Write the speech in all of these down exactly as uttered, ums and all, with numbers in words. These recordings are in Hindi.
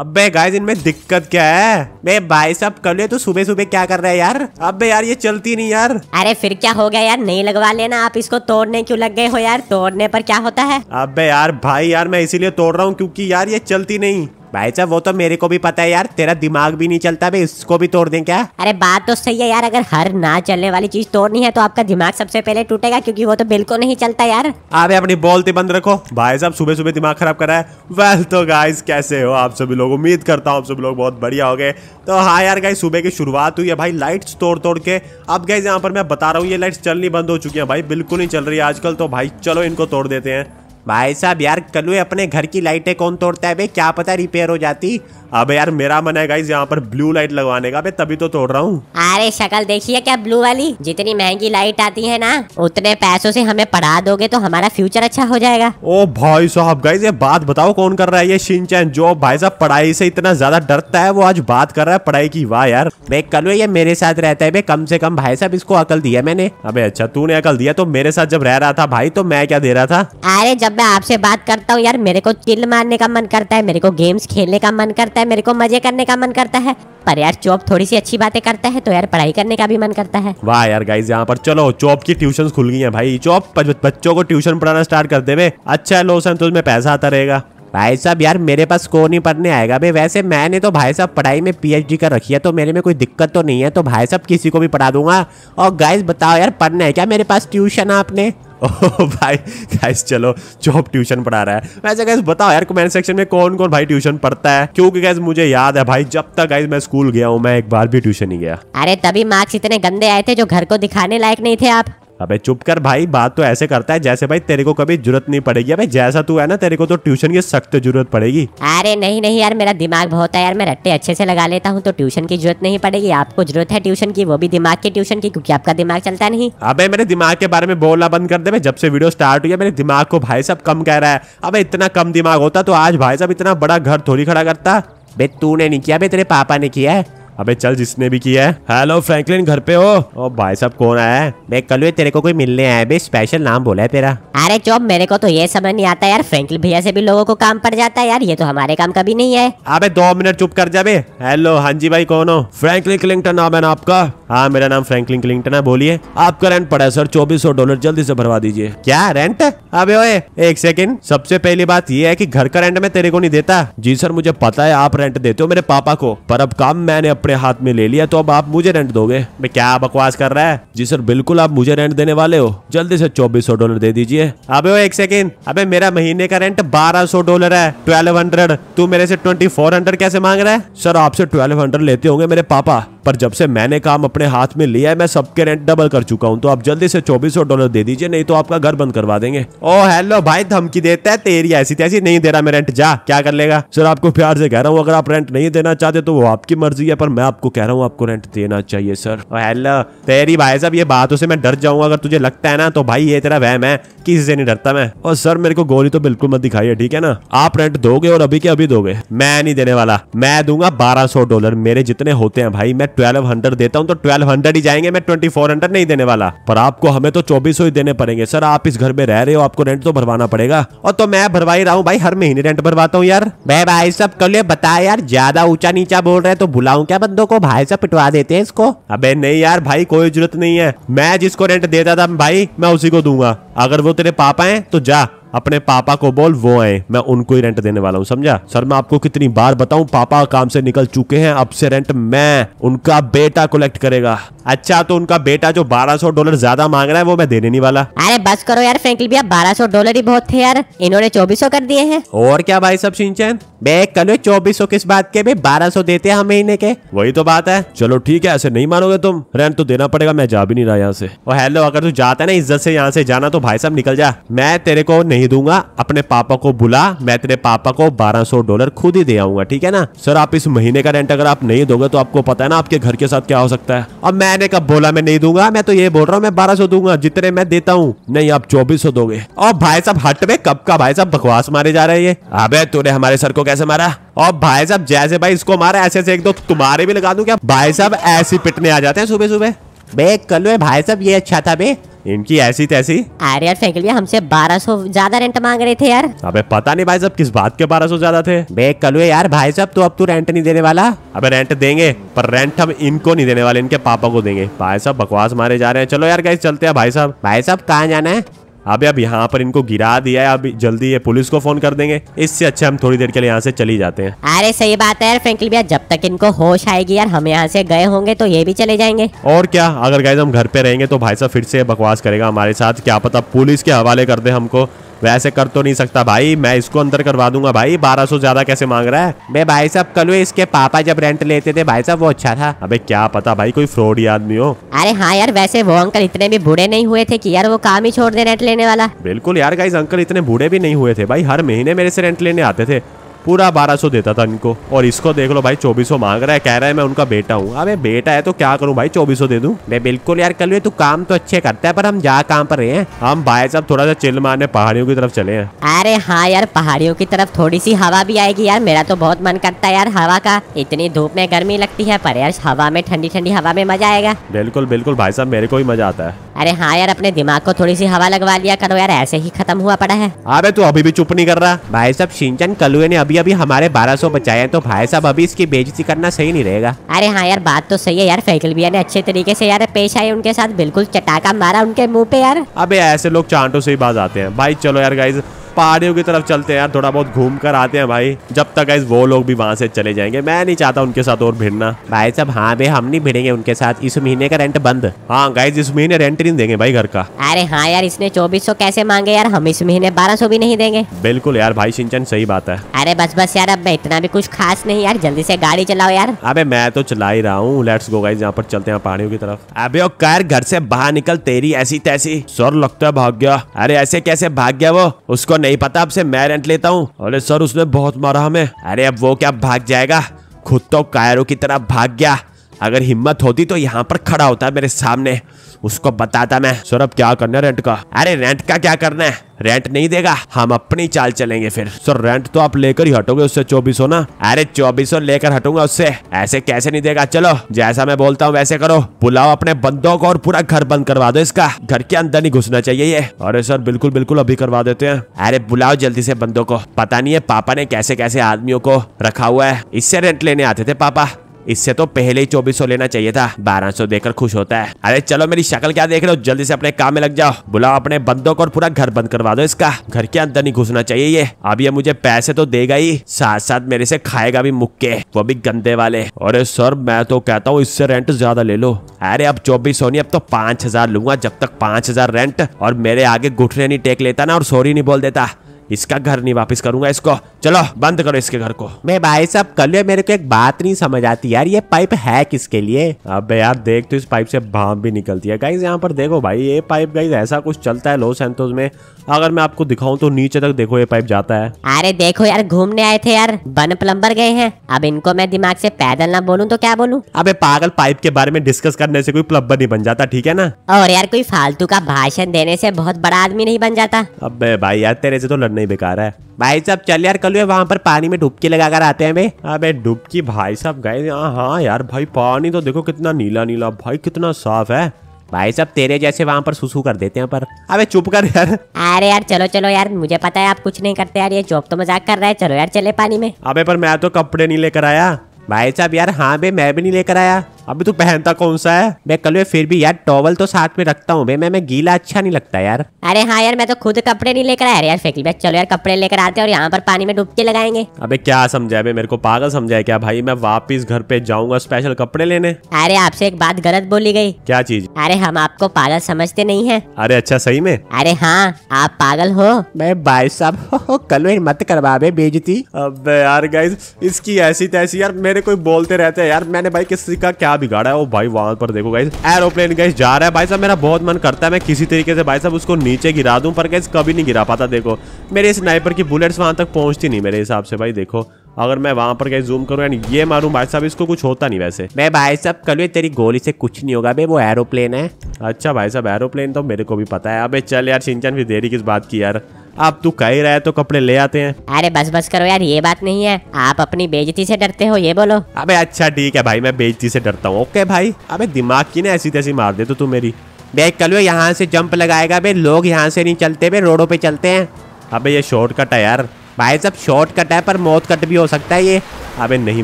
अबे गाइस इनमें दिक्कत क्या है बे भाई साहब, कल तो सुबह सुबह क्या कर रहे हैं यार। अबे यार ये चलती नहीं यार। अरे फिर क्या हो गया यार, नहीं लगवा लेना। आप इसको तोड़ने क्यों लग गए हो यार, तोड़ने पर क्या होता है। अबे यार भाई यार मैं इसीलिए तोड़ रहा हूँ क्योंकि यार ये चलती नहीं। भाई साहब वो तो मेरे को भी पता है यार, तेरा दिमाग भी नहीं चलता भाई, इसको भी तोड़ दें क्या। अरे बात तो सही है यार, अगर हर ना चलने वाली चीज तोड़नी है तो आपका दिमाग सबसे पहले टूटेगा क्योंकि वो तो बिल्कुल नहीं चलता यार। अबे अपनी बोलती बंद रखो भाई साहब, सुबह सुबह दिमाग खराब करा है। वेल तो गाइस कैसे हो आप सभी लोग, उम्मीद करता हूँ आप सभी लोग बहुत बढ़िया हो गए। तो हाँ यार गाइस सुबह की शुरुआत हुई है भाई लाइट्स तोड़ तोड़ के। अब गाइस यहाँ पर मैं बता रहा हूँ ये लाइट्स चलनी बंद हो चुकी है भाई, बिल्कुल नहीं चल रही है आजकल। तो भाई चलो इनको तोड़ देते हैं। भाई साहब यार कल अपने घर की लाइटें कौन तोड़ता है बे, क्या पता रिपेयर हो जाती। अबे यार मेरा मन है गाइस यहाँ पर ब्लू लाइट लगवाने का बे, तभी तो तोड़ रहा हूँ। अरे शक्ल देखिए क्या ब्लू वाली, जितनी महंगी लाइट आती है ना उतने पैसों से हमें पढ़ा दोगे तो हमारा फ्यूचर अच्छा हो जाएगा। ओ भाई साहब गाइस ये बात बताओ कौन कर रहा है, ये शिनचैन जो भाई साहब पढ़ाई से इतना ज्यादा डरता है वो आज बात कर रहा है पढ़ाई की। वाह यार बे कल ये मेरे साथ रहता है बे, कम से कम भाई साहब इसको अकल दिया मैंने। अबे अच्छा तूने अकल दिया, तो मेरे साथ जब रह रहा था भाई तो मैं क्या दे रहा था। अरे जब मैं आपसे बात करता हूँ यार मेरे को चिल मारने का मन करता है, मेरे को गेम्स खेलने का मन करता है, मेरे को मजे करने का मन करता है, पर यार चॉप थोड़ी सी अच्छी बातें करता है तो यार पढ़ाई करने का भी मन करता है। वाह यार गाइस यहाँ पर चलो चॉप की ट्यूशन खुल गई है भाई, चॉप बच्चों को ट्यूशन पढ़ाना स्टार्ट कर दे बे। अच्छा है लोसन तो उसमें पैसा आता रहेगा। भाई साहब यार मेरे पास को नहीं पढ़ने आएगा बे, वैसे मैंने तो भाई साहब पढ़ाई में पीएचडी कर रखी है तो मेरे में कोई दिक्कत तो नहीं है, तो भाई साहब किसी को भी पढ़ा दूंगा। और गाइस बताओ यार पढ़ना है क्या, मेरे पास ट्यूशन आपने। ओह भाई गाइस चलो जॉब ट्यूशन पढ़ा रहा है। वैसे गाइस बताओ यार कमेंट सेक्शन में कौन कौन भाई ट्यूशन पढ़ता है, क्योंकि गाइस मुझे याद है भाई जब तक गाइस मैं स्कूल गया हूँ मैं एक बार भी ट्यूशन नहीं गया। अरे तभी मार्क्स इतने गंदे आए थे जो घर को दिखाने लायक नहीं थे आप। अबे चुप कर भाई, बात तो ऐसे करता है जैसे भाई तेरे को कभी जरूरत नहीं पड़ेगी। अबे जैसा तू है ना तेरे को तो ट्यूशन की सख्त जरूरत पड़ेगी। अरे नहीं नहीं यार मेरा दिमाग बहुत है यार, मैं रट्टे अच्छे से लगा लेता हूँ तो ट्यूशन की जरूरत नहीं पड़ेगी। आपको जरूरत है ट्यूशन की, वो भी दिमाग के ट्यूशन की, क्योंकि आपका दिमाग चलता नहीं। अबे मेरे दिमाग के बारे में बोलना बंद कर दे, जब से वीडियो स्टार्ट हुई है मेरे दिमाग को भाई साहब कम कह रहा है। अबे इतना कम दिमाग होता तो आज भाई साहब इतना बड़ा घर थोड़ी खड़ा करता। बे तूने नहीं किया बे, तेरे पापा ने किया है। अबे चल जिसने भी किया है। हेलो फ्रैंकलिन घर पे हो। ओ भाई साहब कौन आया है बे, कल तेरे को कोई मिलने आया बे, स्पेशल नाम बोला है तेरा। अरे चुप, मेरे को तो ये समझ नहीं आता यार, फ्रैंकलिन भैया से भी लोगों को काम पड़ जाता है यार, ये तो हमारे काम का भी नहीं है। अबे दो मिनट चुप कर जा बे। हेलो हाँ जी भाई कौन हो। फ्रैंकलिन क्लिंगटन नाम है ना आपका। हाँ मेरा नाम फ्रैंकलिन क्लिंगटन है, बोलिए। आपका रेंट पड़ा है सर चौबीस सौ डॉलर, जल्दी से भरवा दीजिए। क्या रेंट। अबे ओए एक सेकंड, सबसे पहली बात ये है कि घर का रेंट मैं तेरे को नहीं देता। जी सर मुझे पता है आप रेंट देते हो मेरे पापा को, पर अब काम मैंने अपने हाथ में ले लिया तो अब आप मुझे रेंट दोगे। मैं क्या बकवास कर रहा है। जी सर बिल्कुल आप मुझे रेंट देने वाले हो, जल्दी से चौबीस सौ डॉलर दे दीजिए। अबे ओए एक सेकंड, अबे मेरा महीने का रेंट बारह सौ डॉलर है, ट्वेल्व हंड्रेड। तू मेरे से ट्वेंटी फोर हंड्रेड कैसे मांग रहा है। सर आपसे ट्वेल्व हंड्रेड लेते होंगे मेरे पापा, पर जब से मैंने काम अपने हाथ में लिया है मैं सबके रेंट डबल कर चुका हूँ, तो आप जल्दी से चौबीस सौ डॉलर दे दीजिए नहीं तो आपका घर बंद करवा देंगे। ओ हेलो भाई धमकी देता है, तेरी ऐसी तैसी नहीं दे रहा मैं रेंट, जा क्या कर लेगा। सर आपको प्यार से कह रहा हूँ, अगर आप रेंट नहीं देना चाहते तो वो आपकी मर्जी है, पर मैं आपको कह रहा हूँ आपको रेंट देना चाहिए सर। ओ हेलो तेरी भाई साहब ये बातों से मैं डर जाऊंगा, अगर तुझे लगता है ना तो भाई ये तेरा वहम है, किसी से नहीं डरता मैं। और सर मेरे को गोली तो बिल्कुल मत दिखाइए ठीक है ना। आप रेंट दोगे और अभी के अभी दोगे। मैं नहीं देने वाला, मैं दूंगा बारह सौ डॉलर। मेरे जितने होते हैं भाई मैं ट्वेल्व हंड्रेड देता हूँ तो ट्वेल्व हंड्रेड ही जाएंगे, मैं ट्वेंटी फोर हंड्रेड नहीं देने वाला। पर आपको हमें तो चौबीस सौ ही देने पड़ेंगे। सर आप इस घर में रह रहे हो, आपको रेंट तो भरवाना पड़ेगा। और तो मैं भरवा ही रहा हूँ भाई, हर महीने रेंट भरवाता हूँ यार। मैं भाई साहब कल ये बता यार, ज्यादा ऊंचा नीचा बोल रहे तो बुलाऊं क्या बंदों को, भाई साहब पिटवा देते हैं इसको। अबे नहीं यार भाई कोई जरूरत नहीं है, मैं जिसको रेंट देता था भाई मैं उसी को दूंगा। अगर वो तेरे पापा है तो जा अपने पापा को बोल वो आए, मैं उनको ही रेंट देने वाला हूँ समझा। सर मैं आपको कितनी बार बताऊँ, पापा काम से निकल चुके हैं, अब से रेंट मैं उनका बेटा कलेक्ट करेगा। अच्छा तो उनका बेटा जो बारह सौ डॉलर ज्यादा मांग रहा है वो मैं देने नहीं वाला। अरे बस करो यार फ्रैंकलिन भैया, बारह सौ डॉलर ही बहुत थे यार, इन्होंने चौबीस सौ कर दिए हैं। और क्या भाई साहब शिनचैन बे, कल चौबीस सौ किस बात के बे, बारह सौ देते हैं हम महीने के। वही तो बात है, चलो ठीक है ऐसे नहीं मानोगे तुम, रेंट तो देना पड़ेगा, मैं जा भी नहीं रहा यहाँ से। और हेलो अगर तू जाता है ना इज्जत से यहाँ से जाना तो भाई साहब निकल जा, मैं तेरे को नहीं दूंगा। अपने पापा को बुला, मैं तेरे पापा को बारह सौ डॉलर खुद ही दे आऊंगा ठीक है ना। सर आप इस महीने का रेंट अगर आप नहीं दोगे तो आपको पता है ना आपके घर के साथ क्या हो सकता है। अब मैंने कब बोला मैं नहीं दूंगा, मैं तो ये बोल रहा हूँ मैं बारह सौ दूंगा जितने मैं देता हूँ। नहीं आप चौबीस सौ दोगे। और भाई साहब हट में कब का भाई साहब बकवास मारे जा रहे हैं। अबे तूने हमारे सर को कैसे मारा। और भाई साहब जैसे भाई इसको मारा ऐसे से एक दो तुम्हारे भी लगा दूं क्या भाई साहब, ऐसी पिटने आ जाते हैं सुबह सुबह। बे कल में भाई साहब ये अच्छा था बे, इनकी ऐसी तैसी। अरे यार फैकल्टी हमसे बारह सौ ज्यादा रेंट मांग रहे थे यार। अबे पता नहीं भाई साहब किस बात के बारह सौ ज्यादा थे। बे कलवे यार भाई साहब तो अब तू रेंट नहीं देने वाला। अबे रेंट देंगे पर रेंट हम इनको नहीं देने वाले, इनके पापा को देंगे। भाई साहब बकवास मारे जा रहे हैं। चलो यार गाइस चलते हैं। भाई साहब भाई साहब कहाँ जाना है? अबे अब यहाँ पर इनको गिरा दिया है, अब जल्दी ये पुलिस को फोन कर देंगे। इससे अच्छा हम थोड़ी देर के लिए यहाँ से चली जाते हैं। अरे सही बात है यार फ्रैंकलिन भैया, जब तक इनको होश आएगी यार हम यहाँ से गए होंगे तो ये भी चले जाएंगे। और क्या, अगर गाइस हम घर पे रहेंगे तो भाई साहब फिर से बकवास करेगा हमारे साथ, क्या पता पुलिस के हवाले कर दे हमको। वैसे कर तो नहीं सकता भाई, मैं इसको अंदर करवा दूंगा भाई। बारह सौ ज्यादा कैसे मांग रहा है? मैं भाई साहब कल इसके पापा जब रेंट लेते थे भाई साहब वो अच्छा था। अबे क्या पता भाई कोई फ्रॉडी आदमी हो। अरे हाँ यार, वैसे वो अंकल इतने भी बूढ़े नहीं हुए थे कि यार वो काम ही छोड़ दे रेंट लेने वाला। बिल्कुल यार गाइस, अंकल इतने बूढ़े भी नहीं हुए थे भाई, हर महीने मेरे से रेंट लेने आते थे, पूरा बारह सौ देता था इनको। और इसको देख लो भाई चौबीस सौ मांग रहा है, कह रहा है मैं उनका बेटा हूँ। अबे बेटा है तो क्या करूँ भाई, चौबीस सौ दे दूँ मैं? बिल्कुल यार कल तू काम तो अच्छे करता है, पर हम जा काम पर रहे हैं। हम भाई साहब थोड़ा सा चिल मारने पहाड़ियों की तरफ चले हैं। अरे हाँ यार पहाड़ियों की तरफ थोड़ी सी हवा भी आएगी यार, मेरा तो बहुत मन करता है यार हवा का। इतनी धूप में गर्मी लगती है, पर यार हवा में, ठंडी ठंडी हवा में मजा आएगा। बिल्कुल बिल्कुल भाई साहब, मेरे को भी मजा आता है। अरे हाँ यार, अपने दिमाग को थोड़ी सी हवा लगवा लिया करो यार, ऐसे ही खत्म हुआ पड़ा है। अबे तू अभी भी चुप नहीं कर रहा। भाई साहब शिनचैन कलवे ने अभी अभी हमारे बारह सौ बचाए हैं, तो भाई साहब अभी इसकी बेइज्जती करना सही नहीं रहेगा। अरे हाँ यार बात तो सही है यार, फैकल भैया ने अच्छे तरीके से यार पेश आए उनके साथ, बिल्कुल चटाका मारा उनके मुँह पे यार। अबे ऐसे लोग चांटों से ही बाज आते हैं भाई। चलो यार गाइज पहाड़ियों की तरफ चलते हैं यार, थोड़ा बहुत घूम कर आते हैं भाई, जब तक गाइस वो लोग भी वहाँ से चले जाएंगे। मैं नहीं चाहता उनके साथ और भिड़ना भाई साहब। हाँ बे, हम नहीं भिड़ेंगे उनके साथ। इस महीने का रेंट बंद। हाँ गाइस, इस महीने रेंट नहीं देंगे भाई घर का। अरे हाँ यार, इसने चौबीस सौ कैसे मांगे यार, हम इस महीने बारह सौ भी नहीं देंगे। बिल्कुल यार भाई शिनचैन सही बात है। अरे बस बस यार, अब इतना भी कुछ खास नहीं यार, जल्दी से गाड़ी चलाओ यार। अबे मैं तो चला ही रहा हूँ। लेट्स गो गाइस, यहाँ पर चलते हैं पहाड़ियों की तरफ। अबे ओ कार, घर से बाहर निकल, तेरी ऐसी तैसी। सर लगता है भाग गया। अरे ऐसे कैसे भाग गया वो, उसको नहीं पता अब से मैं रेंट लेता हूँ। अरे सर उसने बहुत मारा हमें। अरे अब वो क्या भाग जाएगा, खुद तो कायरों की तरफ भाग गया। अगर हिम्मत होती तो यहाँ पर खड़ा होता मेरे सामने, उसको बताता मैं। सर अब क्या करना है रेंट का? अरे रेंट का क्या करना है, रेंट नहीं देगा, हम अपनी चाल चलेंगे। फिर सर रेंट तो आप लेकर ही हटोगे उससे, चौबीस सौ ना? अरे चौबीस सौ लेकर हटूंगा उससे, ऐसे कैसे नहीं देगा। चलो जैसा मैं बोलता हूँ वैसे करो, बुलाओ अपने बंदों को और पूरा घर बंद करवा दो इसका, घर के अंदर नहीं घुसना चाहिए ये। अरे सर बिल्कुल बिल्कुल अभी करवा देते हैं। अरे बुलाओ जल्दी से बंदों को, पता नहीं है पापा ने कैसे कैसे आदमियों को रखा हुआ है। इससे रेंट लेने आते थे पापा, इससे तो पहले ही चौबीस सौ लेना चाहिए था, बारह सौ देकर खुश होता है। अरे चलो मेरी शक्ल क्या देख रहे हो, जल्दी से अपने काम में लग जाओ, बुलाओ अपने बंदों को और पूरा घर बंद करवा दो इसका, घर के अंदर नहीं घुसना चाहिए ये। अब ये मुझे पैसे तो देगा ही, साथ साथ मेरे से खाएगा भी मुक्के, वो भी गंदे वाले। अरे सर मैं तो कहता हूँ इससे रेंट ज्यादा ले लो। अरे अब चौबीस सौ नहीं, अब तो पांच हजार लूंगा। जब तक पांच हजार रेंट और मेरे आगे घुटने नहीं टेक लेता ना और सॉरी नहीं बोल देता, इसका घर नहीं वापस करूंगा इसको। चलो बंद करो इसके घर को। मैं भाई साहब कल मेरे को एक बात नहीं समझ आती यार, ये पाइप है किसके लिए? अबे यार देख तो, इस पाइप से भाप भी निकलती है गाइस। यहाँ पर देखो भाई ये पाइप गाइस ऐसा कुछ चलता है लॉस सैंटोस में, अगर मैं आपको दिखाऊं तो नीचे तक देखो ये पाइप जाता है। अरे देखो यार, घूमने आए थे यार, बन प्लम्बर गए हैं। अब इनको मैं दिमाग से पैदल ना बोलूं तो क्या बोलूं? अबे पागल, पाइप के बारे में डिस्कस करने से कोई प्लम्बर नहीं बन जाता, ठीक है ना? और यार कोई फालतू का भाषण देने से बहुत बड़ा आदमी नहीं बन जाता। अबे भाई यार तेरे से तो लड़ने बेकार है भाई साहब। चल यार कल वहाँ पर पानी में डुबकी लगाकर आते हैं बे। अबे डुबकी भाई साहब गए। हाँ यार भाई पानी तो देखो कितना नीला नीला, भाई कितना साफ है भाई साहब, तेरे जैसे वहाँ पर सुसु कर देते हैं पर। अबे चुप कर यार। अरे यार चलो चलो यार, मुझे पता है आप कुछ नहीं करते यार, ये जॉब तो मजाक कर रहा है। चलो यार चले पानी में। अबे पर मैं तो कपड़े नहीं लेकर आया भाई साहब। यार हाँ बे, मैं भी नहीं लेकर आया। अभी तू पहनता कौन सा है? मैं कल फिर भी यार टॉवल तो साथ में रखता हूँ बे, मैं मैं गीला अच्छा नहीं लगता यार। अरे हाँ यार, मैं तो खुद कपड़े नहीं लेकर आया यार फैकल भैया। चलो यार कपड़े लेकर आते हैं और यहाँ पर पानी में डुबकी लगाएंगे। अबे क्या समझाया बे, मेरे को पागल समझाया क्या भाई? मैं वापिस घर पे जाऊंगा स्पेशल कपड़े लेने। अरे आपसे एक बात गलत बोली गयी। क्या चीज? अरे हम आपको पागल समझते नहीं है। अरे अच्छा सही में? अरे हाँ आप पागल हो। मैं भाई साहब कल मत करवा बे बेइज्जती। अबे यार गाइस इसकी ऐसी तैसी यार, मेरे को बोलते रहते है यार, मैंने भाई किसी का क्या बिगाड़ा है? वो भाई वहां पर देखो गाइस एरोप्लेन गाइस जा रहा है भाई साहब। मेरा बहुत मन करता है मैं किसी तरीके से भाई साहब उसको नीचे गिरा दूं, पर गाइस कभी नहीं गिरा पाता। देखो मेरे स्नाइपर की बुलेट्स वहां तक पहुंचती नहीं मेरे हिसाब से भाई। देखो अगर मैं वहां पर गाइस जूम करूं यानी ये मारूं भाई साहब, इसको कुछ होता नहीं। वैसे मैं भाई साहब कल तेरी गोली से कुछ नहीं होगा बे, वो एरोप्लेन है। अच्छा भाई साहब एरोप्लेन तो मेरे को भी पता है। अबे चल यार शिनचैन, फिर देरी किस बात की यार, आप तू कह ही रहा है तो कपड़े ले आते हैं। अरे बस बस करो यार, ये बात नहीं है। आप अपनी बेइज्जती से डरते हो ये बोलो। अबे अच्छा ठीक है भाई, मैं बेइज्जती से डरता हूँ। ओके भाई, अबे दिमाग की ना ऐसी तैसी मार दे तो तू मेरी। बे कल यहाँ से जंप लगाएगा बे, लोग यहाँ से नहीं चलते बे, रोडों पे चलते हैं। अबे ये शॉर्ट कट है यार भाई साहब, शॉर्ट कट है पर मौत कट भी हो सकता है ये। अबे नहीं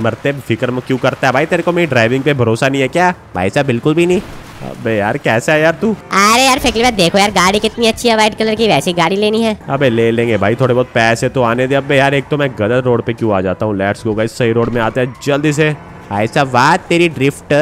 मरते, फिक्र में क्यों करता है भाई? तेरे को मेरी ड्राइविंग पे भरोसा नहीं है क्या भाई साहब? बिल्कुल भी नहीं। अबे यार कैसा है यार तू? अरे यार फेंकले, देखो यार गाड़ी कितनी अच्छी है, व्हाइट कलर की, वैसी गाड़ी लेनी है। अबे ले लेंगे भाई, थोड़े बहुत पैसे तो आने दे। अबे यार एक तो मैं गलत रोड पे क्यों आ जाता हूँ। लेट्स गो गाइस, सही रोड में आते हैं जल्दी से। ऐसा बात तेरी ड्रिफ्ट।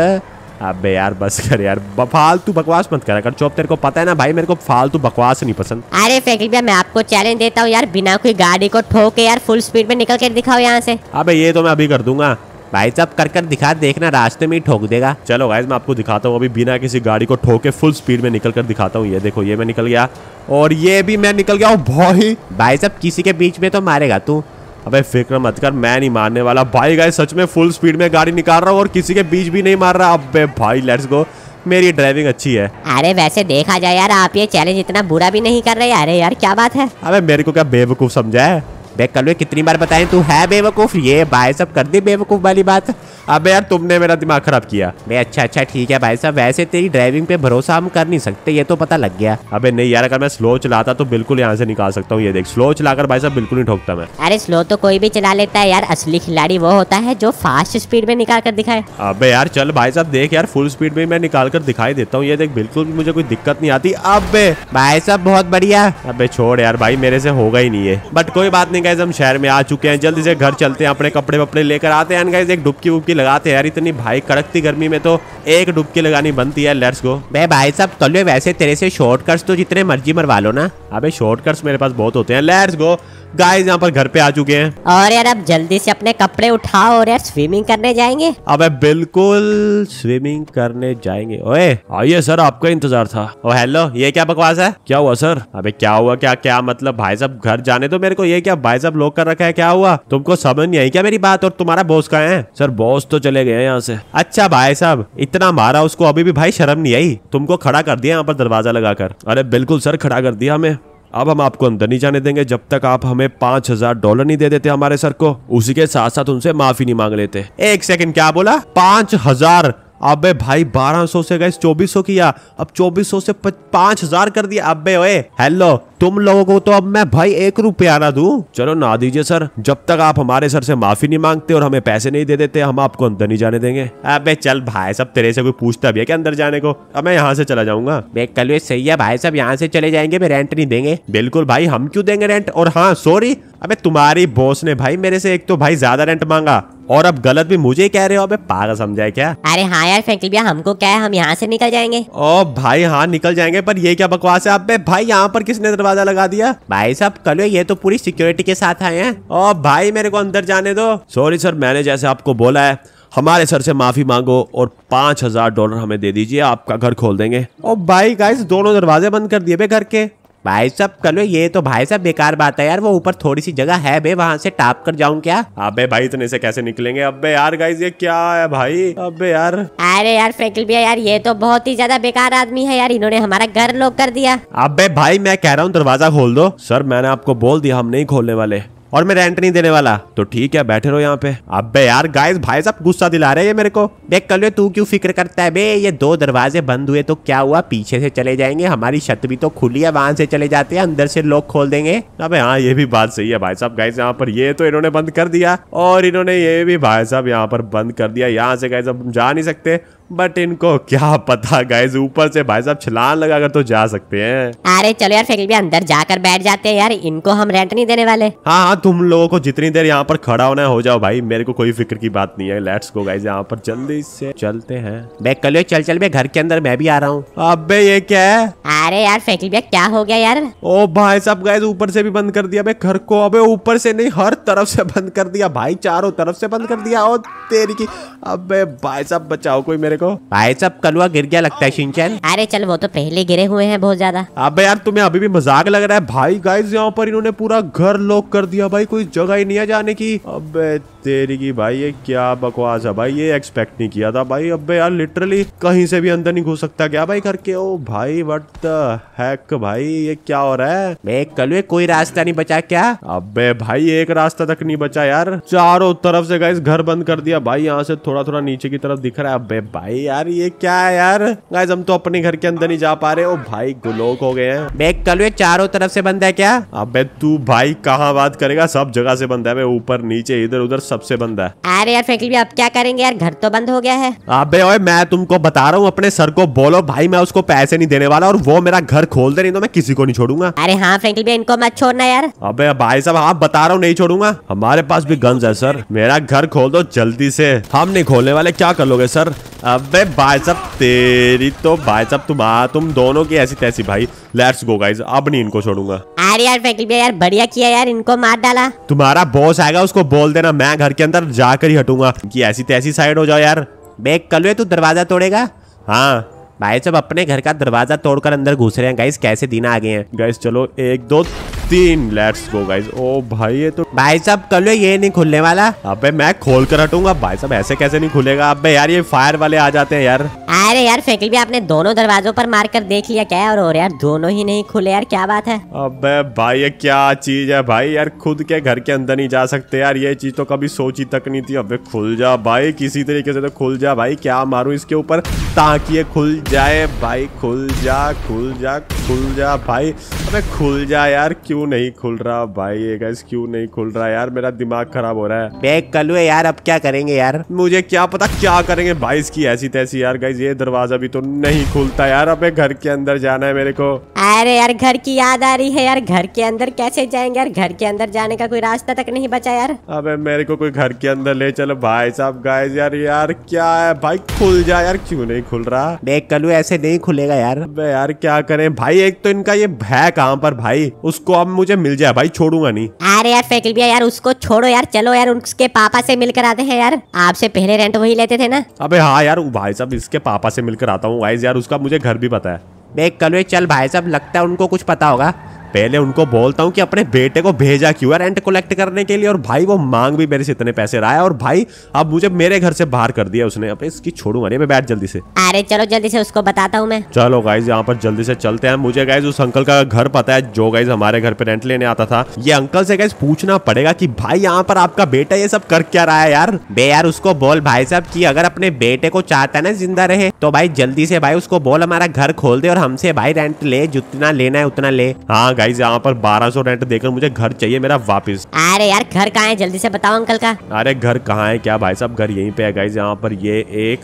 अबे यार बस कर यार, फालतू बकवास मत करा कर चुप। तेरे को पता है ना भाई मेरे को फालतू बकवास नहीं पसंद। अरे फेंकली भैया, मैं आपको चैलेंज देता हूँ यार, बिना कोई गाड़ी को ठोके यार फुल स्पीड में निकल कर दिखाओ यहाँ से। अबे ये तो मैं अभी कर दूंगा भाई साहब, कर कर दिखा, देखना रास्ते में ही ठोक देगा। चलो गाइस मैं आपको दिखाता हूँ, अभी बिना किसी गाड़ी को ठोके फुल स्पीड में निकल कर दिखाता हूँ। ये देखो, ये मैं निकल गया और ये भी मैं निकल गया हूँ भाई। भाई साहब किसी के बीच में तो मारेगा तू। अबे फिक्र मत कर, मैं नहीं मारने वाला भाई। गाइस सच में फुल स्पीड में गाड़ी निकाल रहा हूँ और किसी के बीच भी नहीं मार रहा। अबे भाई लेट्स गो, मेरी ड्राइविंग अच्छी है। अरे वैसे देखा जाए यार, आप ये चैलेंज इतना बुरा भी नहीं कर रहे। अरे यार क्या बात है? अबे मेरे को क्या बेवकूफ समझा है? बे कल कितनी बार बताएं तू है बेवकूफ? ये भाई साहब कर दी बेवकूफ वाली बात। अबे यार तुमने मेरा दिमाग खराब किया। बे अच्छा अच्छा ठीक है भाई साहब, वैसे तेरी ड्राइविंग पे भरोसा हम कर नहीं सकते, ये तो पता लग गया। अबे नहीं यार, अगर मैं स्लो चलाता तो बिल्कुल यहाँ से निकाल सकता हूँ। ये देख, स्लो चलाकर भाई साहब बिल्कुल नहीं ठोकता मैं। अरे स्लो तो कोई भी चला लेता है यार, असली खिलाड़ी वो होता है जो फास्ट स्पीड में निकाल कर दिखाए। अबे यार चल भाई साहब, देख यार फुल स्पीड में मैं निकाल कर दिखाई देता हूँ। ये देख, बिल्कुल भी मुझे कोई दिक्कत नहीं आती। अबे भाई साहब बहुत बढ़िया। अबे छोड़ यार भाई, मेरे से होगा ही नहीं है। बट कोई बात नहीं गाइस, हम शहर में आ चुके हैं, जल्दी से घर चलते हैं, अपने कपड़े वपड़े लेकर आते हैं गाइस, एक डुबकी वुबकी लगाते हैं यार। इतनी भाई कड़कती गर्मी में तो एक डुबकी लगानी बनती है। Let's go. बे भाई साहब कल वैसे तेरे से शॉर्टकट्स तो जितने मर्जी मरवा लो ना। अबे शॉर्टकट्स मेरे पास बहुत होते हैं। लेट्स गो गाइस, यहाँ पर घर पे आ चुके हैं और यार अब जल्दी से अपने कपड़े उठाओ और यार स्विमिंग करने जाएंगे। अबे बिल्कुल स्विमिंग करने जाएंगे। ओए आइए सर, आपका इंतजार था। ओ हेलो, ये क्या बकवास है? क्या हुआ सर? अबे क्या हुआ क्या क्या मतलब भाई साहब, घर जाने तो मेरे को। ये क्या भाई साहब लोग कर रखा है? क्या हुआ, तुमको समझ नहीं आई क्या मेरी बात? और तुम्हारा बॉस कहाँ है? सर बॉस तो चले गए यहाँ से। अच्छा भाई साहब, इतना मारा उसको अभी भी भाई शर्म नहीं आई? तुमको खड़ा कर दिया यहाँ पर दरवाजा लगाकर। अरे बिल्कुल सर, खड़ा कर दिया हमें। अब हम आपको अंदर नहीं जाने देंगे जब तक आप हमें पांच हजार डॉलर नहीं दे देते हमारे सर को, उसी के साथ साथ उनसे माफी नहीं मांग लेते। एक सेकंड, क्या बोला? पांच हजार? अबे भाई बारह सौ से गए चौबीस सौ किया, अब चौबीस सौ से पांच हजार कर दिया। अबे ओए हेलो, तुम लोगों को तो अब मैं भाई एक रुपया ना दूं। चलो ना दीजिए सर, जब तक आप हमारे सर से माफी नहीं मांगते और हमें पैसे नहीं दे देते, हम आपको अंदर नहीं जाने देंगे। अबे चल भाई साहब, तेरे से कोई पूछता भी है क्या अंदर जाने को? अब मैं यहाँ से चला जाऊंगा। कल ये सही है भाई साहब, यहाँ से चले जाएंगे, मैं रेंट नहीं देंगे। बिल्कुल भाई, हम क्यों देंगे रेंट? और हाँ सॉरी, अबे तुम्हारी बॉस ने भाई मेरे से एक तो भाई ज्यादा रेंट मांगा और अब गलत भी मुझे कह रहे हो। अबे पागल समझा क्या? अरे हाँ यार फैंकल भैया, हमको क्या है, हम यहाँ से निकल जाएंगे। ओ भाई हाँ निकल जाएंगे, पर ये क्या बकवास है? अबे भाई यहाँ पर किसने दरवाजा लगा दिया? भाई साहब कल ये तो पूरी सिक्योरिटी के साथ आए हैं। ओ भाई मेरे को अंदर जाने दो। सॉरी सर, मैंने जैसे आपको बोला है, हमारे सर से माफी मांगो और पांच हजार डॉलर हमें दे दीजिए, आपका घर खोल देंगे। ओ भाई गाइस, दोनों दरवाजे बंद कर दिए बे घर के। भाई साहब कल ये तो भाई साहब बेकार बात है यार, वो ऊपर थोड़ी सी जगह है बे, वहाँ से टाप कर जाऊं क्या? अबे भाई इतने से कैसे निकलेंगे? अबे यार गाइस ये क्या है भाई? अबे यार, अरे यार फ्रैंकलिन भैया यार, ये तो बहुत ही ज्यादा बेकार आदमी है यार, इन्होंने हमारा घर लॉक कर दिया। अबे भाई मैं कह रहा हूँ दरवाजा खोल दो। सर मैंने आपको बोल दिया हम नहीं खोलने वाले और मैं रेंट नहीं देने वाला। तो ठीक है, बैठे रहो यहाँ पे। अबे यार गाइस भाई साहब गुस्सा दिला रहे हैं मेरे को। देख कल तू क्यों फिक्र करता है बे? ये दो दरवाजे बंद हुए तो क्या हुआ, पीछे से चले जाएंगे, हमारी छत भी तो खुली है, वहां से चले जाते हैं, अंदर से लोग खोल देंगे। अबे हाँ ये भी बात सही है भाई साहब। गाइस यहाँ पर ये तो इन्होंने बंद कर दिया और इन्होंने ये भी भाई साहब यहाँ पर बंद कर दिया, यहाँ से गाइस हम जा नहीं सकते। बट इनको क्या पता गाइस, ऊपर से भाई साहब छलांग लगाकर तो जा सकते हैं। अरे चलो यार फैकल भैया, अंदर जाकर बैठ जाते हैं यार, इनको हम रेंट नहीं देने वाले। हाँ हाँ, तुम लोगों को जितनी देर यहाँ पर खड़ा होना है हो जाओ भाई, मेरे को कोई फिक्र की बात नहीं है। लेट्स गो गाइस, यहाँ पर जल्दी से चलते हैं। बे कल चल चल बे, घर के अंदर मैं भी आ रहा हूँ। अबे ये क्या है? अरे यार फैकल भैया क्या हो गया यार? ओ भाई साहब गाइस, ऊपर से भी बंद कर दिया बे घर को। अबे ऊपर से नहीं, हर तरफ से बंद कर दिया भाई, चारों तरफ से बंद कर दिया। और तेरी की, अबे भाई साहब बचाओ कोई मेरे मेरे को। भाई साहब कलवा गिर गया लगता है शिनचैन। अरे चल वो तो पहले गिरे हुए हैं बहुत ज्यादा। अब यार तुम्हें अभी भी मजाक लग रहा है। भाई गाइस यहाँ पर इन्होंने पूरा घर लॉक कर दिया भाई, कोई जगह ही नहीं है जाने की। अबे तेरी की भाई ये क्या बकवास है भाई, ये एक्सपेक्ट नहीं किया था भाई। अबे यार लिटरली कहीं से भी अंदर नहीं घुस सकता क्या भाई घर के। ओ भाई व्हाट द हैक भाई ये क्या हो रहा है। मैं कलवे कोई रास्ता नहीं बचा क्या। अबे भाई एक रास्ता तक नहीं बचा यार, चारों तरफ से गाइस घर बंद कर दिया भाई। यहाँ से थोड़ा थोड़ा नीचे की तरफ दिख रहा है। अबे भाई यार ये क्या है यार। गाइस हम तो अपने घर के अंदर नहीं जा पा रहे। ओ भाई गुलोक हो गए हैं। मैं कलवे चारों तरफ से बंद है क्या। अबे तू भाई कहाँ बात करेगा, सब जगह से बंद है भाई, ऊपर नीचे इधर उधर सबसे बंद है। अरे यार फ्रैंकलिन आप क्या करेंगे यार, घर तो बंद हो गया है। अबे ओए मैं तुमको बता रहा हूँ अपने सर को बोलो भाई, मैं उसको पैसे नहीं देने वाला और वो मेरा घर खोल दे, नहीं तो मैं किसी को नहीं छोड़ूंगा। अरे हाँ फ्रैंकलिन इनको मत छोड़ना यार। अबे भाई साहब आप बता रहा हूँ नहीं छोड़ूंगा, हमारे पास भी गन्स है सर, मेरा घर खोल दो जल्दी से। हम नहीं खोलने वाले, क्या कर लोगे सर। अबे भाई साहब तेरी तो भाई साहब तुम आ, तुम दोनों की ऐसी तैसी भाई। लेट्स गो गाइस, अब नहीं इनको छोड़ूंगा। अरे यार फ्रैंकलिन यार बढ़िया किया यार, इनको मार डाला। तुम्हारा बॉस आएगा उसको बोल देना मैं घर के अंदर जाकर ही हटूंगा, कि ऐसी तैसी साइड हो जाओ यार। बे कलवे तू दरवाजा तोड़ेगा। हाँ भाई साहब अपने घर का दरवाजा तोड़कर अंदर घुस रहे हैं गाइस, कैसे दिन आ गए हैं गाइस। चलो एक दो तीन लेट्स गो गाइस। ओ भाई ये तो भाई साहब कलवे ये नहीं खुलने वाला। अबे मैं खोल कर हटूंगा भाई साहब, ऐसे कैसे नहीं खुलेगा। अबे यार ये फायर वाले आ जाते हैं यार। अरे यार फ्रैंकलिन भी आपने दोनों दरवाजों पर मार कर देख लिया क्या, और, और यार दोनों ही नहीं खुले यार, क्या बात है। अबे भाई ये क्या चीज है भाई यार, खुद के घर के अंदर नहीं जा सकते यार, ये चीज तो कभी सोची तक नहीं थी। अबे खुल जा भाई किसी तरीके से तो खुल जा भाई, क्या मारू इसके ऊपर ताकि ये खुल जाए भाई। खुल जा खुल जा खुल जा भाई। अबे खुल जा यार, क्यों नहीं खुल रहा भाई ये गाइस, क्यों नहीं खुल रहा यार, मेरा दिमाग खराब हो रहा है। बे कलवे यार अब क्या करेंगे यार, मुझे क्या पता क्या करेंगे भाई इसकी ऐसी तैसी यार। गाइस ये दरवाजा भी तो नहीं खुलता यार। अबे घर के अंदर जाना है मेरे को। अरे यार घर की याद आ रही है यार, घर के अंदर कैसे जाएंगे यार, घर के अंदर जाने का कोई रास्ता तक नहीं बचा यार। अबे मेरे को कोई घर के अंदर ले चलो भाई साहब। गाइस यार यार क्या है भाई, खुल जा यार, क्यों नहीं खुल रहा। बे कलवे ऐसे नहीं खुलेगा यार। अबे यार क्या करें भाई, एक तो इनका ये है कहाँ पर भाई, उसको अब मुझे मिल जाए भाई, छोड़ूंगा नहीं। अरे यार फ्रैंकलिन यार उसको छोड़ो यार, चलो यार उसके पापा से मिलकर आते हैं यार, आपसे पहले रेंट वही लेते थे ना। अबे हाँ यार भाई साहब इसके पापा से मिलकर आता हूँ गाइस यार, उसका मुझे घर भी पता है। बे कलवे चल भाई साहब, लगता है उनको कुछ पता होगा। पहले उनको बोलता हूँ कि अपने बेटे को भेजा क्यों है रेंट कलेक्ट करने के लिए, और भाई वो मांग भी मेरे से इतने पैसे रहा है, और भाई अब मुझे मेरे घर से बाहर कर दिया उसने। अब इसकी छोड़ूंगा नहीं मैं, बैठ जल्दी से। अरे चलो जल्दी से उसको बताता हूँ मैं। चलो गाइज यहाँ पर जल्दी से चलते हैं। मुझे गाइज उस अंकल का घर पता है जो गाइज हमारे घर पे रेंट लेने आता था। ये अंकल से गाइज पूछना पड़ेगा की भाई यहाँ पर आपका बेटा ये सब कर क्या रहा है यार। बे यार उसको बोल भाई साहब की अगर अपने बेटे को चाहता है ना जिंदा रहे, तो भाई जल्दी से भाई उसको बोल हमारा घर खोल दे और हमसे भाई रेंट ले, जितना लेना है उतना ले। हाँ गाइज यहाँ पर बारह सौ रेंट देकर मुझे घर चाहिए मेरा वापस। अरे यार घर कहाँ है जल्दी से बताओ अंकल का। अरे घर कहाँ है क्या भाई साहब, घर यहीं पे है गाइज। यहाँ पर ये एक,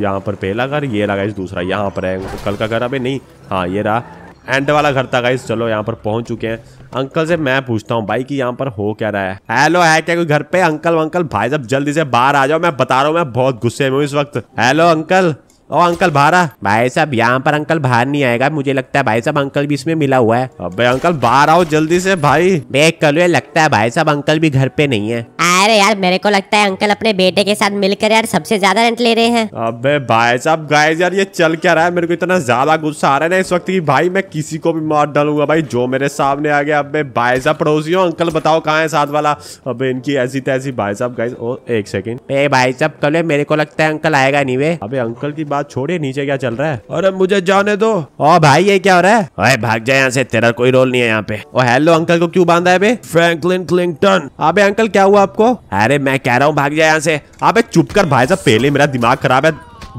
यहाँ पर पहला घर, ये रहा गाइज दूसरा, यहाँ पर है अंकल का घर। अबे नहीं, हाँ ये रहा एंड वाला घर था गाइज। चलो यहाँ पर पहुंच चुके हैं। अंकल से मैं पूछता हूँ भाई कि यहाँ पर हो क्या रहा है। हेलो है क्या कोई घर पे अंकल वंकल। भाई साहब जल्दी से बाहर आ जाओ, मैं बता रहा हूँ मैं बहुत गुस्से में हूँ इस वक्त। Hello uncle. ओ अंकल बाहर आ। भाई साहब यहाँ पर अंकल बाहर नहीं आएगा मुझे लगता है, भाई साहब अंकल भी इसमें मिला हुआ है। अबे अंकल बाहर आओ जल्दी से भाई। बे कलवे लगता है भाई साहब अंकल भी घर पे नहीं है। अरे यार मेरे को लगता है अंकल अपने बेटे के साथ मिलकर यार सबसे ज्यादा रेंट ले रहे हैं। अबे भाई साहब गाइस यार ये चल क्या रहा है, मेरे को इतना ज्यादा गुस्सा आ रहा है ना इस वक्त की भाई मैं किसी को भी मार डालूंगा भाई जो मेरे सामने आ गया। अबे भाई साहब पड़ोसियों अंकल बताओ कहाँ है साथ वाला। अबे इनकी ऐसी तैसी भाई साहब गाइस। ओ एक सेकेंड। ए भाई साहब कलवे मेरे को लगता है अंकल आएगा नहीं वे। अबे अंकल की बात छोड़िए, नीचे क्या चल रहा है। अरे मुझे जाने दो। ओ भाई ये क्या हो रहा है। अरे भाग जाए यहाँ से, तेरा कोई रोल नहीं है यहाँ पे। ओ हेलो अंकल को क्यों बांधा है बे। फ्रैंकलिन क्लिंगटन। अबे अंकल क्या हुआ आपको। अरे मैं कह रहा हूँ भाग जाए यहाँ से। अबे चुप कर भाई साहब, पहले मेरा दिमाग खराब है।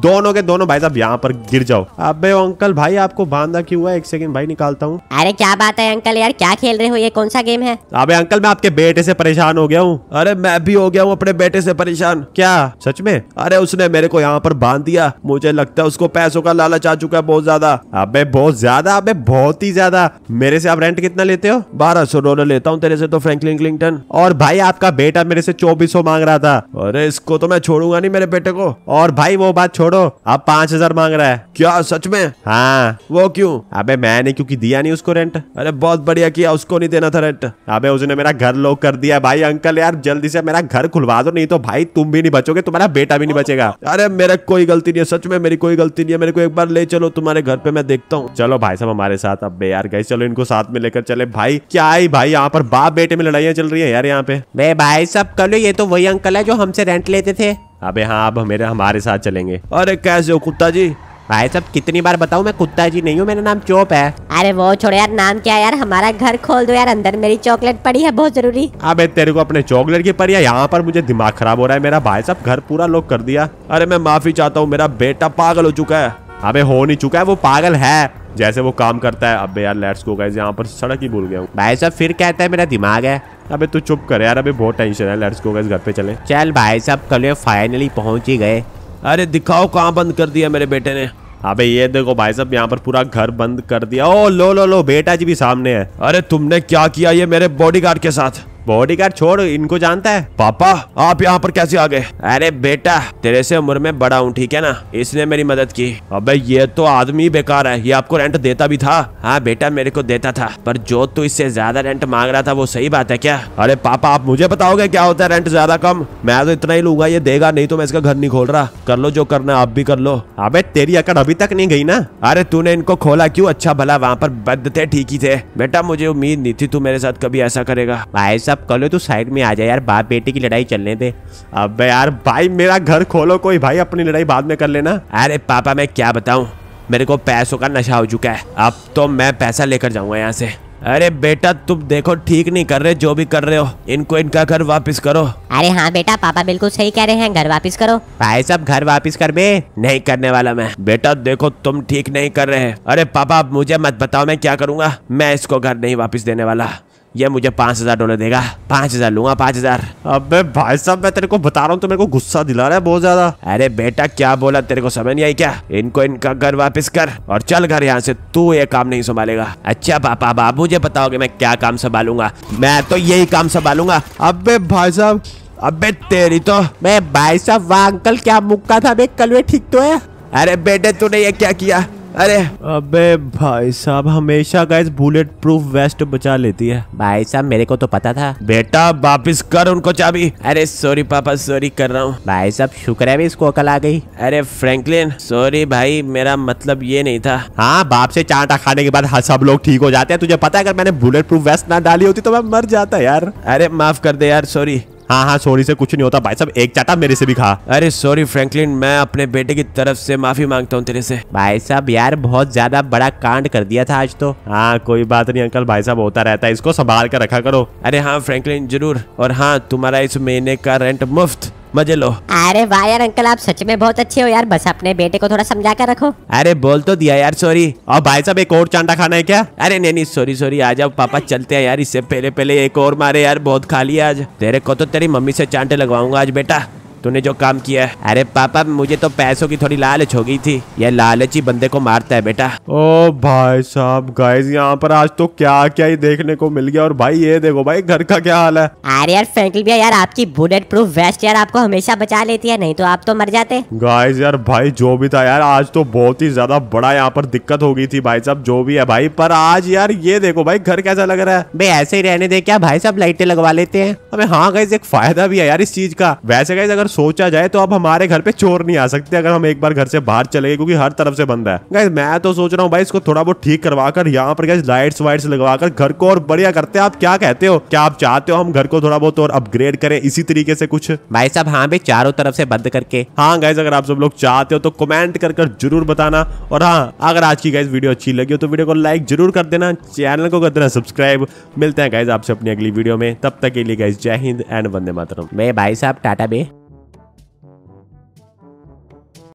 दोनों के दोनों भाई साहब यहाँ पर गिर जाओ। अबे अंकल भाई आपको बांधा क्यों हुआ। एक सेकंड भाई निकालता हूँ। अरे क्या बात है अंकल यार, क्या खेल रहे हो, ये कौन सा गेम है। अबे अंकल मैं आपके बेटे से परेशान हो गया हूँ। अरे मैं भी हो गया हूँ अपने बेटे से परेशान। क्या सच में। अरे उसने मेरे को यहाँ पर बांध दिया, मुझे लगता है उसको पैसों का लालच आ चुका है बहुत ज्यादा। अबे बहुत ज्यादा, अबे बहुत ही ज्यादा। मेरे से आप रेंट कितना लेते हो। बारह सौ डॉलर लेता हूँ तेरे से तो फ्रैंकलिन क्लिंगटन। और भाई आपका बेटा मेरे से चौबीस सौ मांग रहा था। अरे इसको तो मैं छोड़ूंगा नहीं मेरे बेटे को। और भाई वो बात छोड़ो, अब पाँच हजार मांग रहा है। क्या सच में? हाँ। वो क्यों? अबे मैंने क्योंकि दिया नहीं उसको रेंट। अरे बहुत बढ़िया किया, उसको नहीं देना था रेंट। अबे उसने मेरा घर लॉक कर दिया। भाई अंकल यार जल्दी से मेरा घर खुलवा दो, नहीं तो भाई तुम भी नहीं बचोगे, तुम्हारा बेटा भी नहीं बचेगा। अरे मेरा कोई गलती नहीं है, सच में मेरी कोई गलती नहीं है, मेरे को एक बार ले चलो तुम्हारे घर पे, मैं देखता हूँ। चलो भाई साहब हमारे साथ। अब यार गाइस चलो इनको साथ में लेकर चले। भाई क्या है भाई यहाँ पर, बाप बेटे में लड़ाइयाँ चल रही है यार यहाँ पे। बे भाई साहब कल ये तो वही अंकल है जो हमसे रेंट लेते थे। अबे हाँ अब मेरे हमारे साथ चलेंगे। अरे कैसे हो कुत्ता जी? भाई साहब कितनी बार बताऊं मैं कुत्ता जी नहीं हूँ, मेरा नाम चोप है। अरे वो छोड़ो यार, नाम क्या यार, हमारा घर खोल दो यार, अंदर मेरी चॉकलेट पड़ी है बहुत जरूरी। अबे तेरे को अपने चॉकलेट की पड़ी है, यहाँ पर मुझे दिमाग खराब हो रहा है मेरा। भाई साहब घर पूरा लॉक कर दिया। अरे मैं माफी चाहता हूँ, मेरा बेटा पागल हो चुका है। अबे हो नहीं चुका है, वो पागल है जैसे वो काम करता है। अबे यार लेट्स गो गाइस, यहाँ पर सड़क ही भूल गया हूँ। भाई साहब फिर कहता है मेरा दिमाग है। अबे तू चुप कर यार, अबे बहुत टेंशन है। लेट्स गो गाइस घर पे चले। चल भाई साहब कल फाइनली पहुंच ही गए। अरे दिखाओ कहाँ बंद कर दिया मेरे बेटे ने। अबे ये देखो भाई साहब यहाँ पर पूरा घर बंद कर दिया। ओ लो लो लो बेटा जी भी सामने है। अरे तुमने क्या किया ये मेरे बॉडीगार्ड के साथ? बॉडीगार्ड छोड़, इनको जानता है? पापा आप यहाँ पर कैसे आ गए? अरे बेटा तेरे से उम्र में बड़ा हूँ ठीक है ना, इसने मेरी मदद की। अबे ये तो आदमी बेकार है, ये आपको रेंट देता भी था? हाँ बेटा मेरे को देता था, पर जो तू इससे ज्यादा रेंट मांग रहा था वो सही बात है क्या? अरे पापा आप मुझे बताओगे क्या होता है रेंट ज्यादा कम? मैं तो इतना ही लूंगा, ये देगा नहीं तो मैं इसका घर नहीं खोल रहा। कर लो जो करना आप भी कर लो। अबे तेरी अकड़ अभी तक नहीं गई ना? अरे तूने इनको खोला क्यूँ? अच्छा भला वहाँ पर बद थे ठीक ही थे। बेटा मुझे उम्मीद नहीं थी तू मेरे साथ कभी ऐसा करेगा। भाई कलो तो साइड में आ जाए यार, बाप बेटे की लड़ाई चलने दे। अबे यार भाई मेरा घर खोलो कोई, भाई अपनी लड़ाई बाद में कर लेना। अरे पापा मैं क्या बताऊं, मेरे को पैसों का नशा हो चुका है, अब तो मैं पैसा लेकर जाऊंगा यहाँ से। अरे बेटा तुम देखो ठीक नहीं कर रहे जो भी कर रहे हो, इनको इनका घर वापस करो। अरे हाँ बेटा पापा बिल्कुल सही कह रहे हैं, घर वापस करो। भाई साहब घर वापस कर बे। नहीं करने वाला मैं। बेटा देखो तुम ठीक नहीं कर रहे। अरे पापा आप मुझे मत बताओ मैं क्या करूंगा, मैं इसको घर नहीं वापस देने वाला। ये मुझे पाँच हजार डॉलर देगा, पाँच हजार लूंगा, पाँच हजार। अबे भाई साहब मैं तेरे को बता रहा हूँ तो मेरे को गुस्सा दिला रहा है बहुत ज्यादा। अरे बेटा क्या बोला तेरे को समझ नहीं आई क्या? इनको इनका घर वापस कर और चल घर यहाँ से, तू ये काम नहीं संभालेगा। अच्छा पापा आप मुझे बताओगे मैं क्या काम संभालूंगा? मैं तो यही काम संभालूंगा। अबे भाई साहब, अबे तेरी तो। मैं भाई साहब वाह अंकल क्या मुक्का था बे, कल वे ठीक तो है? अरे बेटे तूने ये क्या किया? अरे अबे भाई साहब हमेशा गाइस बुलेट प्रूफ वेस्ट बचा लेती है। भाई साहब मेरे को तो पता था। बेटा वापस कर उनको चाबी। अरे सॉरी पापा सॉरी कर रहा हूँ। भाई साहब शुक्र है भी इसको अकल आ गई। अरे फ्रैंकलिन सॉरी भाई, मेरा मतलब ये नहीं था। हाँ बाप से चांटा खाने के बाद सब लोग ठीक हो जाते हैं। तुझे पता है अगर मैंने बुलेट प्रूफ वेस्ट ना डाली होती तो मैं मर जाता यार। अरे माफ कर दे यार सॉरी। हाँ हाँ सॉरी से कुछ नहीं होता भाई साहब, एक चाटा मेरे से भी खा। अरे सॉरी फ्रैंकलिन, मैं अपने बेटे की तरफ से माफी मांगता हूँ तेरे से। भाई साहब यार बहुत ज्यादा बड़ा कांड कर दिया था आज तो। हाँ कोई बात नहीं अंकल, भाई साहब होता रहता है, इसको संभाल कर रखा करो। अरे हाँ फ्रैंकलिन जरूर, और हाँ तुम्हारा इस महीने का रेंट मुफ्त, मजे लो। अरे वाह यार अंकल आप सच में बहुत अच्छे हो यार, बस अपने बेटे को थोड़ा समझा कर रखो। अरे बोल तो दिया यार सॉरी। और भाई साहब एक और चांटा खाना है क्या? अरे नहीं नहीं सॉरी सॉरी, आ जाओ पापा चलते हैं यार, इससे पहले पहले एक और मारे यार, बहुत खा लिया आज। तेरे को तो तेरी मम्मी से चांटे लगवाऊंगा आज बेटा, तूने जो काम किया है। अरे पापा मुझे तो पैसों की थोड़ी लालच हो गई थी, ये लालच ही बंदे को मारता है बेटा। ओ भाई साहब गाइस यहाँ पर आज तो क्या क्या ही देखने को मिल गया। और भाई ये देखो भाई घर का क्या हाल है। अरे यार फ्रैंकलिन भैया यार आपकी बुलेट प्रूफ वेस्ट यार आपको हमेशा बचा लेती है, नहीं तो आप तो मर जाते। गाइस यार भाई जो भी था यार आज तो बहुत ही ज्यादा बड़ा यहाँ पर दिक्कत हो गई थी भाई साहब, जो भी है भाई। पर आज यार ये देखो भाई घर कैसा लग रहा है भाई, ऐसे ही रहने दे क्या भाई साहब, लाइटें लगवा लेते हैं। अबे हाँ गाइस एक फायदा भी है यार इस चीज का। वैसे गाइस अगर सोचा जाए तो अब हमारे घर पे चोर नहीं आ सकते अगर हम एक बार घर से बाहर चले गए, क्योंकि हर तरफ से बंद है। गाइस मैं तो सोच रहा हूँ भाई इसको थोड़ा बहुत ठीक करवा कर यहाँ पर गाइस लाइट्स वाइट्स लगवा कर घर को और बढ़िया करते हैं। आप क्या कहते हो, क्या आप चाहते हो हम घर को थोड़ा बहुत और अपग्रेड करें इसी तरीके से कुछ? भाई साहब हाँ भाई चारों तरफ से बंद करके। हाँ गाइस अगर आप सब लोग चाहते हो तो कमेंट कर कर जरूर बताना। और हाँ अगर आज की गाइस वीडियो अच्छी लगी हो तो वीडियो को लाइक जरूर कर देना, चैनल को कर देना सब्सक्राइब। मिलते हैं गाइस आपसे अपनी अगली वीडियो में, तब तक के लिए गाइस जय हिंद एंड वंदे मातरम। मैं भाई साहब टाटा बे।